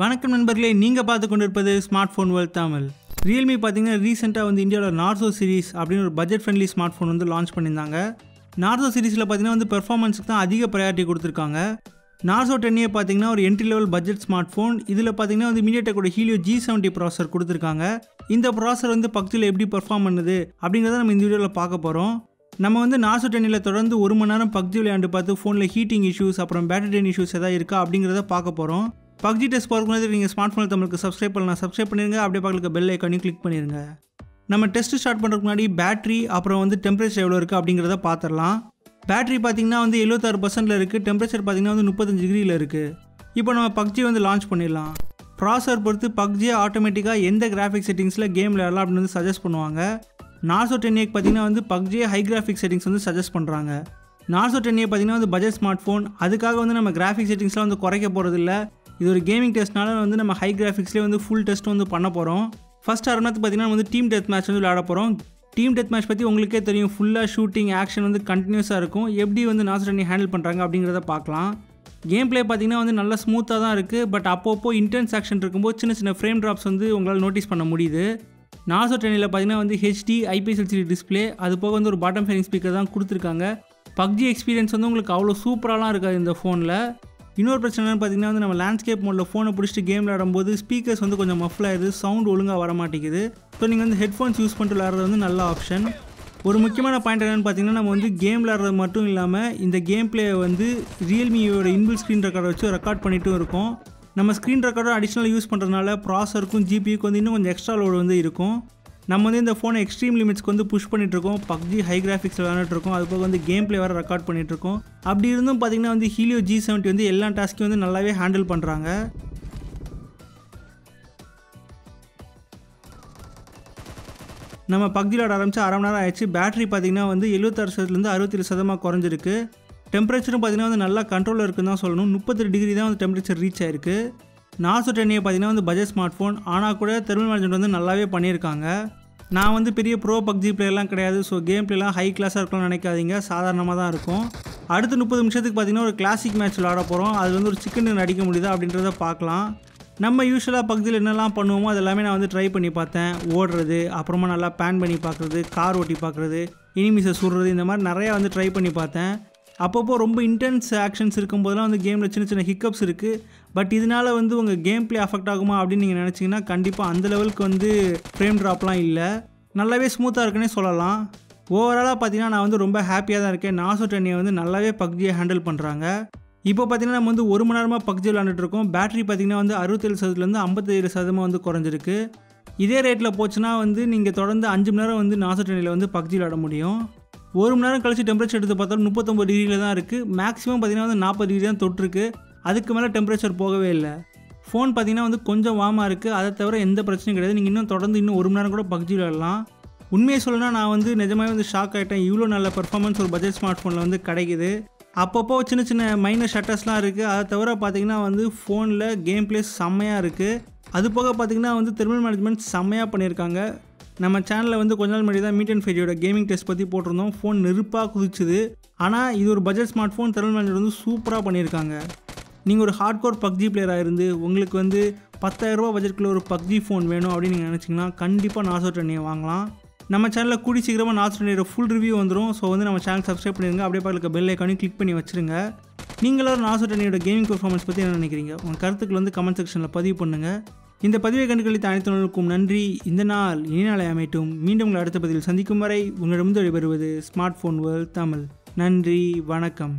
வணக்கம் நண்பர்களே, நீங்கள் பார்த்து கொண்டிருப்பது smart phone world Tamil. Realme பார்த்தீங்கன்னா ரீசெண்டாக வந்து இந்தியாவில் நார்சோ சீரிஸ் அப்படின்னு ஒரு பட்ஜெட் ஃப்ரெண்ட்லி ஸ்மார்ட் ஃபோன் வந்து லான்ச் பண்ணியிருந்தாங்க. நார்சோ சீரிஸில் பார்த்தீங்கன்னா வந்து பெர்ஃபார்மன்ஸுக்கு தான் அதிக ப்ரையாரிட்டி கொடுத்துருக்காங்க. நார்சோ 10A பார்த்தீங்கன்னா ஒரு entry level budget smart phone. இதில் பார்த்தீங்கன்னா வந்து மீடியாடெக்கோட ஹீலியோ G70 ப்ராசர் கொடுத்துருக்காங்க. இந்த ப்ராசர் வந்து பக்கத்தில் எப்படி பெர்ஃபார்ம் பண்ணுது அப்படிங்கிறத நம்ம இந்த வீடியோவில் பார்க்க போகிறோம். நம்ம வந்து நார்சோ 10A தொடர்ந்து ஒரு மணி நேரம் PUBG விளையாண்டு பார்த்து ஃபோனில் ஹீட்டிங் இஷ்யூஸ் அப்புறம் பேட்டரி ட்ரைன் இஷ்யூஸ் எதாவது இருக்கா அப்படிங்கிறத பார்க்க போகிறோம். PUBG டெஸ்ட் பார்க்கும்போது நீங்கள் ஸ்மார்ட் ஃபோன் தமிழுக்கு சப்ஸ்கிரைப் பண்ணலாம், சப்ஸ்கிரைப் பண்ணிடுங்க. அப்படியே பக்கத்தில் பெல் ஐக்கானையும் கிளிக் பண்ணிடுங்க. நம்ம டெஸ்ட்டு ஸ்டார்ட் பண்ணுறதுக்கு முன்னாடி பேட்டரி அப்புறம் வந்து டெம்பரேச்சர் எவ்வளோ இருக்குது அப்படிங்கிறத பார்த்துடலாம். பேட்டரி பார்த்திங்கன்னா வந்து 76% இருக்குது. டெம்பரேச்சர் பார்த்திங்கன்னா வந்து 35 டிகிரியில் இருக்குது. இப்போ நம்ம PUBG வந்து லான்ச் பண்ணிடலாம். ப்ராசர் பொறுத்து PUBG ஆட்டோமேட்டிக்காக எந்த கிராஃபிக் செட்டிங்ஸில் கேம் விளையாடலாம் அப்படின்னு வந்து சஜஸ்ட் பண்ணுவாங்க. நார்சோ 10A பார்த்திங்கன்னா வந்து PUBG ஹை கிராஃபிக் செட்டிங்ஸ் வந்து சஜஸ்ட் பண்ணுறாங்க. நார்சோ 10A பார்த்திங்கன்னா வந்து பட்ஜெட் ஸ்மார்ட் ஃபோன், அதுக்காக வந்து நம்ம கிராஃபிக் செட்டிங்ஸ்லாம் வந்து குறைக்க போகிறதில்ல. இது ஒரு கேமிங் டெஸ்ட்னால வந்து நம்ம ஹை கிராஃபிக்ஸ்லேயே வந்து ஃபுல் டெஸ்ட் வந்து பண்ண போகிறோம். ஃபஸ்ட் ஆரம்பத்து பார்த்திங்கன்னா வந்து டீம் டெத் மேட்ச் வந்து விளையாட போகிறோம். டீம் டெத் மேட்ச் பற்றி உங்களுக்கே தெரியும், ஃபுல்லாக ஷூட்டிங் ஆக்ஷன் வந்து கண்டினியூஸாக இருக்கும். எப்படி வந்து நார்சோ 10A ஹேண்டில் பண்ணுறாங்க அப்படிங்கிறத பார்க்கலாம். கேம் பிளே பார்த்திங்கன்னா வந்து நல்லா ஸ்மூத்தாக தான் இருக்குது. பட் அப்போப்போ இன்டென்ஸ் ஆக்ஷன் இருக்கும்போது சின்ன சின்ன ஃப்ரேம் ட்ராப்ஸ் வந்து உங்களால் நோட்டீஸ் பண்ண முடியுது. நார்சோ 10A பார்த்திங்கன்னா வந்து HD IPS LCD டிஸ்பிளே, அது போக வந்து ஒரு பாட்டம் ஃபேரிங் ஸ்பீக்கர் தான் கொடுத்துருக்காங்க. PUBG எக்ஸ்பீரியன்ஸ் வந்து உங்களுக்கு அவ்வளோ சூப்பராகலாம் இருக்காது இந்த ஃபோனில். இன்னொரு பிரச்சனை என்னென்னு பார்த்திங்கன்னா வந்து நம்ம லேண்ட்ஸ்கேப் மோடில் ஃபோனை பிடிச்சிட்டு கேம் விளையாடும்போது ஸ்பீக்கர்ஸ் வந்து கொஞ்சம் மஃப்ல் ஆகிடுது, சவுண்ட் ஒழுங்காக வர மாட்டேங்குது. ஸோ நீங்கள் வந்து ஹெட்ஃபோன்ஸ் யூஸ் பண்ணிட்டு விளையாடுறது வந்து நல்ல ஆப்ஷன். ஒரு முக்கியமான பாயிண்ட் என்னென்னு பார்த்திங்கன்னா நம்ம வந்து கேம் விளையாடுறது மட்டும் இல்லாமல் இந்த கேம் பிளேயை வந்து ரியல்மியோட இன்பில் ஸ்க்ரீன் ரெக்கார்டை வச்சு ரெக்கார்ட் பண்ணிகிட்டும் இருக்கும். நம்ம ஸ்க்ரீன் ரெக்கார்டும் அடிஷ்னலாக யூஸ் பண்ணுறதுனால ப்ராசருக்கும் GPUக்கும் வந்து இன்னும் கொஞ்சம் எக்ஸ்ட்ரா லோடு வந்து இருக்கும். நம்ம வந்து இந்த ஃபோனை எக்ஸ்ட்ரீம் லிமிட்ஸ்க்கு வந்து புஷ் பண்ணிகிட்ருக்கோம். PUBG ஹை கிராஃபிக்ஸ் விளையாண்டுருக்கோம், அதுபோக வந்து கேம் பிளே வேறு ரெக்கார்ட் பண்ணிகிட்ருக்கோம். அப்படி இருந்தும் பார்த்திங்கன்னா வந்து ஹீலியோ G70 வந்து எல்லா டாஸ்க்கையும் வந்து நல்லாவே ஹேண்டில் பண்ணுறாங்க. நம்ம PUBG விளையாட ஆரம்பித்து அரை மணி நேரம் ஆயிடுச்சு. பேட்டரி பார்த்திங்கன்னா வந்து 76%லேருந்து 67% குறைஞ்சிருக்கு. டெம்பரேச்சரும் பார்த்திங்கன்னா வந்து நல்லா கண்ட்ரோலில் இருக்குன்னு தான் சொல்லணும். 33 டிகிரி தான் வந்து டெம்பரேச்சர் ரீச் ஆயிருக்கு. நார்சோ 10A பார்த்திங்கன்னா வந்து பட்ஜெட் ஸ்மார்ட் ஃபோன், ஆனால் கூட தெர்மல் மேனேஜ்மெண்ட் வந்து நல்லாவே பண்ணியிருக்காங்க. நான் வந்து பெரிய ப்ரோ PUBG பிளேயர்லாம் கிடையாது. ஸோ கேம் பிளேலாம் ஹை கிளாஸாக இருக்கலாம்னு நினைக்காதீங்க, சாதாரணமாக தான் இருக்கும். அடுத்து 30 நிமிஷத்துக்கு பார்த்திங்கன்னா ஒரு கிளாசிக் மேட்ச் விளையாட போகிறோம். அது வந்து ஒரு சிக்கன் டின் அடிக்க முடியுதா அப்படின்றத பார்க்கலாம். நம்ம யூஸ்வலாக PUBGயில் என்னெல்லாம் பண்ணுவோமோ அது எல்லாமே நான் வந்து ட்ரை பண்ணி பார்த்தேன். ஓடுறது, அப்புறமா நல்லா பேன் பண்ணி பார்க்குறது, கார் ஓட்டி பார்க்குறது, எனிமீஸை சுடுறது, இந்த மாதிரி நிறையா வந்து ட்ரை பண்ணி பார்த்தேன். அப்பப்போ ரொம்ப இன்டென்ஸ் ஆக்ஷன்ஸ் இருக்கும்போதெல்லாம் வந்து கேமில் சின்ன சின்ன ஹிக்கப்ஸ் இருக்குது. பட் இதனால் வந்து உங்கள் கேம் பிளே அஃபெக்ட் ஆகுமா அப்படின்னு நீங்கள் நினச்சிங்கன்னா கண்டிப்பாக அந்த லெவலுக்கு வந்து ஃப்ரேம் ட்ராப்லாம் இல்லை, நல்லாவே ஸ்மூத்தாக இருக்குன்னே சொல்லலாம். ஓவராலாக பார்த்தீங்கன்னா நான் வந்து ரொம்ப ஹாப்பியாக தான் இருக்கேன். நார்சோ 10A வந்து நல்லாவே PUBGயை ஹேண்டில் பண்ணுறாங்க. இப்போ பார்த்திங்கன்னா நம்ம வந்து ஒரு மணி நேரமாக PUBG விளையாண்டுட்டுருக்கோம். பேட்டரி பார்த்திங்கன்னா வந்து 67%லேருந்து 57% வந்து குறைஞ்சிருக்கு. இதே ரேட்டில் போச்சுன்னா வந்து நீங்கள் தொடர்ந்து 5 மணி நேரம் வந்து நார்சோ 10A வந்து PUBG விளையாட முடியும். ஒரு மணி நேரம் கழிச்சு டெம்பரேச்சர் எடுத்து பார்த்தாலும் 39 டிகிரியில் தான் இருக்குது. மேக்ஸிமம் பார்த்திங்கன்னா வந்து 40 டிகிரி தான் தொட்டிருக்கு. அதுக்கு மேலே டெம்பரேச்சர் போகவே இல்லை. ஃபோன் பார்த்திங்கன்னா வந்து கொஞ்சம் வார்மாக இருக்குது. அதை தவிர எந்த பிரச்சனையும் கிடையாது. நீங்கள் இன்னும் தொடர்ந்து இன்னும் ஒரு மணி நேரம் கூட PUBG விளையாடலாம். உண்மையை சொல்லணும்னா நான் வந்து நிஜமாகவே வந்து ஷாக் ஆகிட்டேன். இவ்வளோ நல்ல பெர்ஃபார்மன்ஸ் ஒரு பட்ஜெட் ஸ்மார்ட் ஃபோனில் வந்து கிடைக்குது. அப்பப்போ சின்ன சின்ன மைனர் ஷட்டர்ஸ்லாம் இருக்குது. அதை தவிர பார்த்திங்கன்னா வந்து ஃபோனில் கேம் பிளே செம்மையாக இருக்குது. அது போக பார்த்திங்கன்னா வந்து தெர்மல் மேனேஜ்மெண்ட் செம்மையாக பண்ணியிருக்காங்க. நம்ம சேனலில் வந்து கொஞ்ச நாள் முன்னாடி தான் மீட் அண்ட் ஃபைடியோட கேமிங் டெஸ்ட் பற்றி போட்டிருந்தோம். ஃபோன் நெருப்பாக குதிச்சுது. ஆனால் இது ஒரு budget smart phone, thermal management வந்து சூப்பராக பண்ணியிருக்காங்க. நீங்கள் ஒரு ஹார்ட்கோர் PUBG பிளேயராக இருந்து உங்களுக்கு வந்து 10,000 ரூபா பட்ஜெட்குள்ள ஒரு PUBG ஃபோன் வேணும் அப்படின்னு நீங்கள் நினச்சிங்கன்னா கண்டிப்பாக நார்சோ 10A வாங்கலாம். நம்ம சேனலில் கூடி சீக்கிரமாக நார்சோ 10A ஃபுல் ரிவ்யூ வந்துடும். ஸோ வந்து நம்ம சேனல் சப்ஸ்கிரைப் பண்ணிடுங்க. அப்படியே பார்க்க பெல் ஐக்கானையும் கிளிக் பண்ணி வச்சுருங்க. நீங்களும் நார்சோ 10A கேமிங் பெர்ஃபார்மன்ஸ் பற்றி என்ன நினைக்கிறீங்க, உங்கள் கருத்துக்கள் வந்து கமெண்ட் செக்ஷனில் பதிவு பண்ணுங்கள். இந்த பதிவை கண்டுகளித்த அனைத்து நன்றி. இந்த நாள் இனி நாளை அமைட்டும். மீண்டும் உங்களை அடுத்த பதிவில் சந்திக்கும் வரை உங்களிடமிருந்து விடைபெறுவது ஸ்மார்ட் ஃபோன் வேர்ல்ட் தமிழ். நன்றி, வணக்கம்.